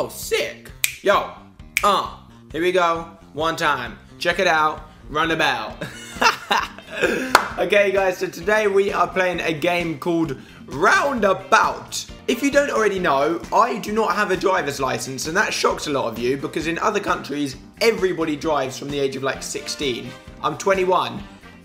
Oh, sick. Yo, here we go. One time. Check it out. Roundabout. Okay, guys, so today we are playing a game called Roundabout. If you don't already know, I do not have a driver's license, and that shocks a lot of you because in other countries, everybody drives from the age of like 16. I'm 21,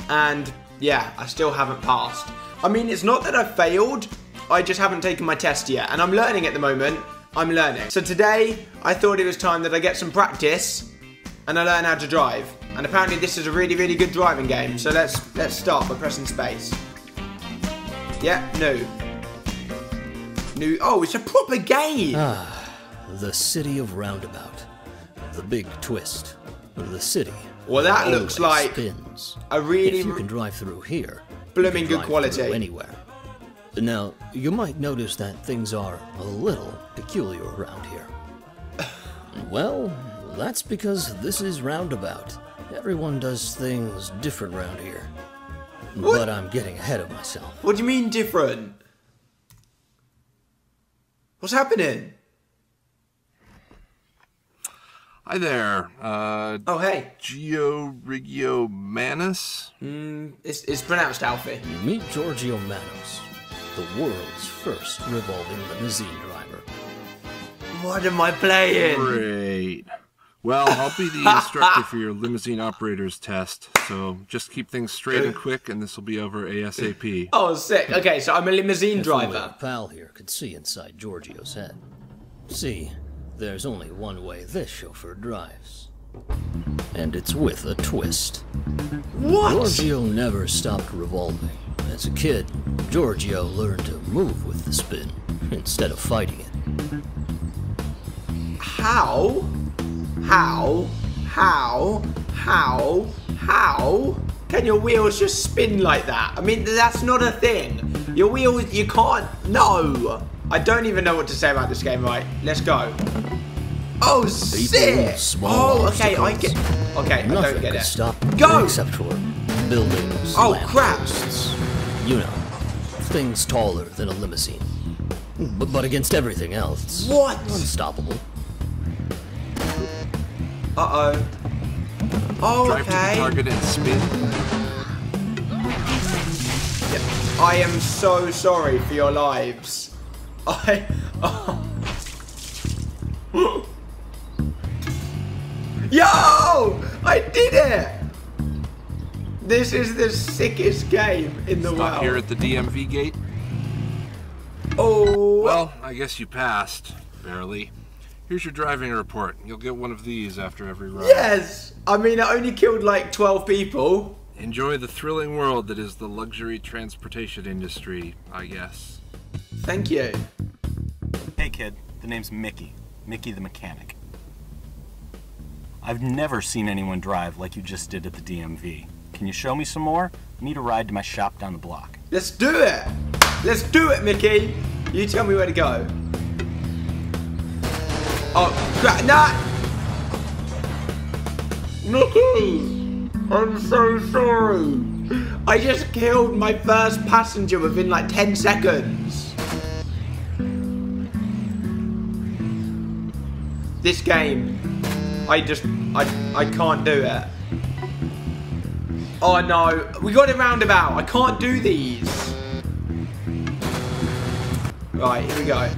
and yeah, I still haven't passed. I mean, it's not that I failed, I just haven't taken my test yet, and I'm learning at the moment. I'm learning. So today, I thought it was time that I get some practice and I learn how to drive. And apparently this is a really, really good driving game. So let's start by pressing space. Yeah, new. Oh, it's a proper game. Ah, the city of Roundabout, the big twist, the city. Well, that looks like spins. A really. If you can drive through here. Blooming good quality. Anywhere. Now you might notice that things are a little peculiar around here. Well, that's because this is Roundabout. Everyone does things different around here. What? But I'm getting ahead of myself. What do you mean different? What's happening? Hi there. Oh, hey. Giorgio Manus? It's pronounced Alfie. Meet Giorgio Manus, the world's first revolving limousine driver. What am I playing? Great. Well, I'll be the instructor for your limousine operator's test, so just keep things straight and quick, and this will be over ASAP. Oh, sick. Okay, so I'm a limousine driver. Pal here could see inside Giorgio's head. See, there's only one way this chauffeur drives, and it's with a twist. What? Giorgio never stopped revolving. As a kid, Giorgio learned to move with the spin instead of fighting it. How can your wheels just spin like that? I mean, that's not a thing. Your wheels, you can't, no. I don't even know what to say about this game, right? Let's go. Oh, sick. Oh, okay, I get, okay, I don't get it. Stop. Go. Except for buildings. Oh, crap. You know, things taller than a limousine. But against everything else. What? Unstoppable. Uh-oh. Oh, okay. Drive to the target and spin. Yep. I am so sorry for your lives. Yo! I did it! This is the sickest game in the world. Stop here at the DMV gate. Oh. Well, I guess you passed. Barely. Here's your driving report. You'll get one of these after every ride. Yes! I mean, I only killed like 12 people. Enjoy the thrilling world that is the luxury transportation industry, I guess. Thank you. Hey kid, the name's Mickey. Mickey the mechanic. I've never seen anyone drive like you just did at the DMV. Can you show me some more? I need a ride to my shop down the block. Let's do it! Let's do it, Mickey! You tell me where to go. Oh, crap, no! Mickey! I'm so sorry! I just killed my first passenger within like 10 seconds! This game, I can't do it. Oh no, we got a roundabout, I can't do these! Right, here we go.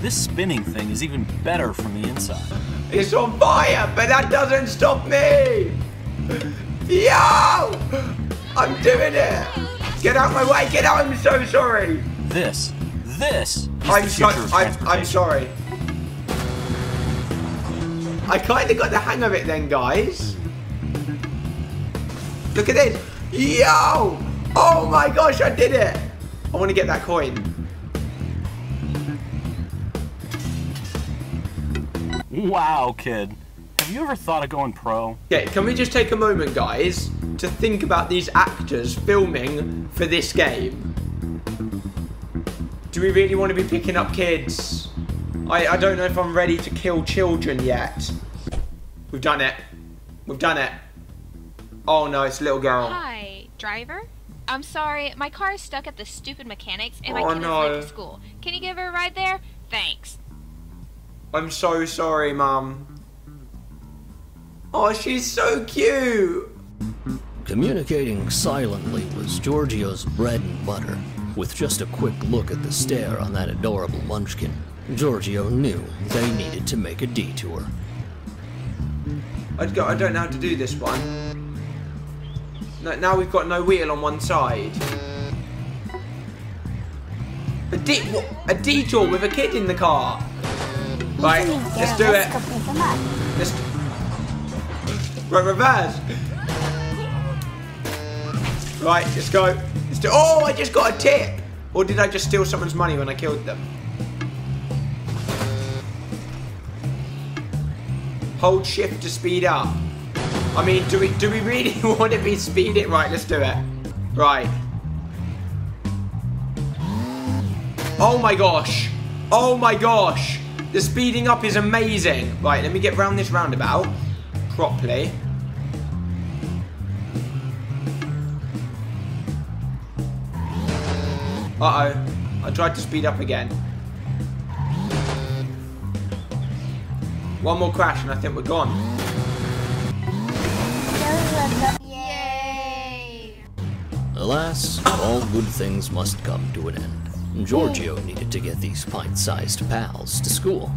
This spinning thing is even better from the inside. It's on fire, but that doesn't stop me! Yo! I'm doing it! Get out my way! Get out! I'm so sorry! This is the future of transportation. I'm sorry. I kinda got the hang of it then, guys. Look at this! Yo! Oh my gosh, I did it! I wanna get that coin. Wow, kid. Have you ever thought of going pro? Okay, can we just take a moment, guys, to think about these actors filming for this game? Do we really want to be picking up kids? I don't know if I'm ready to kill children yet. We've done it. We've done it. Oh no, it's a little girl. Hi, driver. I'm sorry, my car is stuck at the stupid mechanics and my kid is late to school. Can you give her a ride there? Thanks. I'm so sorry, Mum. Oh, she's so cute! Communicating silently was Giorgio's bread and butter. With just a quick look at the stare on that adorable munchkin, Giorgio knew they needed to make a detour. I don't know how to do this one. Now we've got no wheel on one side. A detour with a kid in the car. Right, let's do it. Right, reverse. Right, let's go. Oh, I just got a tip! Or did I just steal someone's money when I killed them? Hold shift to speed up. I mean, do we really want to be speeding? Right, let's do it. Right. Oh my gosh. Oh my gosh. The speeding up is amazing. Right, let me get round this roundabout properly. Uh-oh, I tried to speed up again. One more crash and I think we're gone. Yay! Alas, all good things must come to an end. Giorgio needed to get these pint-sized pals to school.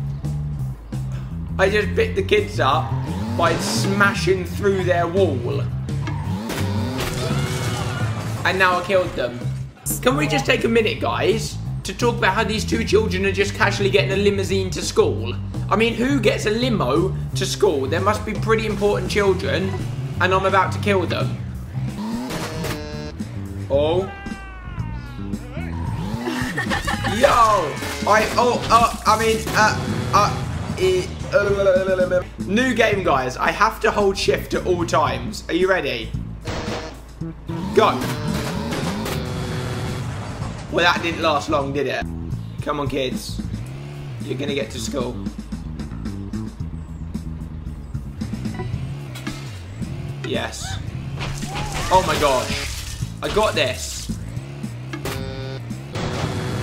I just picked the kids up by smashing through their wall. And now I killed them. Can we just take a minute, guys, to talk about how these two children are just casually getting a limousine to school? I mean, who gets a limo to school? There must be pretty important children, and I'm about to kill them. Oh. Yo! New game, guys. I have to hold shift at all times. Are you ready? Go. Well, that didn't last long, did it? Come on, kids. You're gonna get to school. Yes. Oh my gosh. I got this.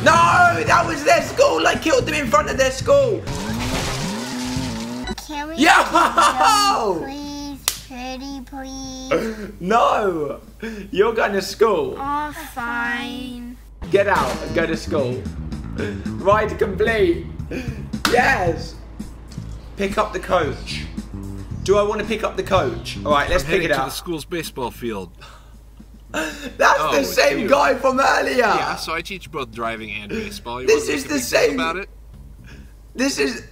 No! That was their school! I killed them in front of their school! Can we go, please? Pretty please? No! You're going to school. Oh, fine. Get out and go to school. Ride complete. Yes. Pick up the coach. Do I want to pick up the coach? All right, let's pick it up. To the school's baseball field. That's the same guy from earlier. Yeah, so I teach both driving and baseball. This is the same. About it. This is.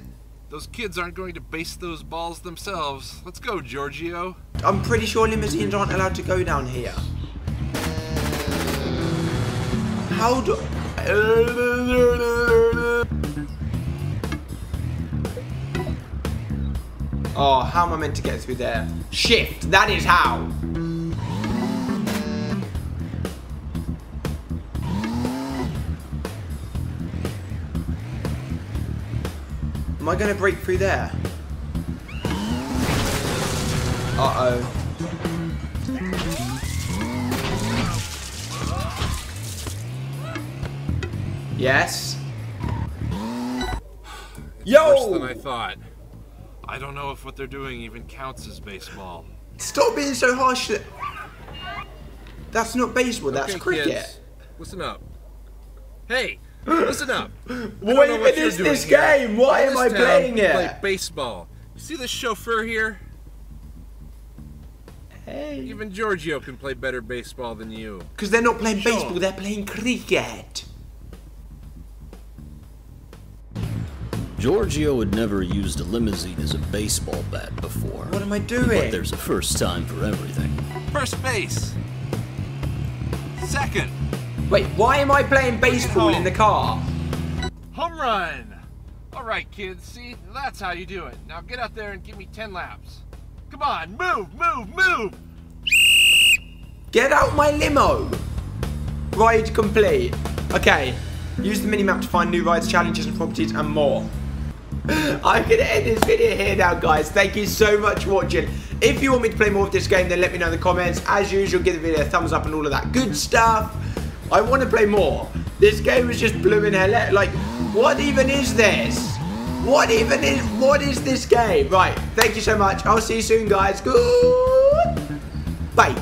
Those kids aren't going to base those balls themselves. Let's go, Giorgio. I'm pretty sure limousines aren't allowed to go down here. How do Oh, how am I meant to get through there? Shift, that is how. Am I gonna break through there? Uh-oh. Yes. It's worse than I thought. I don't know if what they're doing even counts as baseball. Stop being so harsh. That's not baseball. That's okay, cricket. Kids, listen up. Hey, listen up. What even is this game? Why am I playing it? Play baseball. You see this chauffeur here? Hey. Even Giorgio can play better baseball than you. Because they're not playing baseball. They're playing cricket. Giorgio had never used a limousine as a baseball bat before. What am I doing? But there's a first time for everything. First base. Second. Wait, why am I playing baseball in the car? Home run. All right, kids. See, that's how you do it. Now get out there and give me 10 laps. Come on, move, move, move. Get out my limo. Ride complete. Okay. Use the minimap to find new rides, challenges, and properties, and more. I'm going to end this video here now, guys. Thank you so much for watching. If you want me to play more of this game, then let me know in the comments. As usual, give the video a thumbs up and all of that good stuff. I want to play more. This game is just blooming hell. Like, What even is this? What is this game? Right, thank you so much. I'll see you soon, guys. Bye.